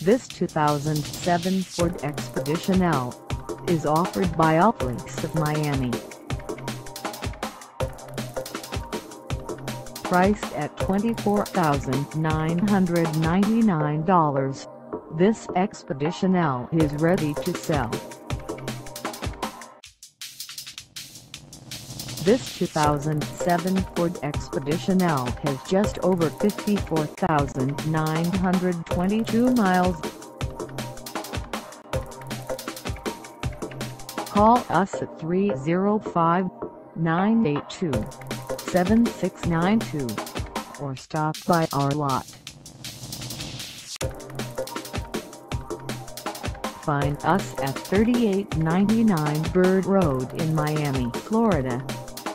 This 2007 Ford Expedition EL is offered by Off Lease of Miami. Priced at $24,999, this Expedition EL is ready to sell. This 2007 Ford Expedition EL has just over 54,922 miles. Call us at 305-982-7692 or stop by our lot. Find us at 3899 Bird Road in Miami, Florida,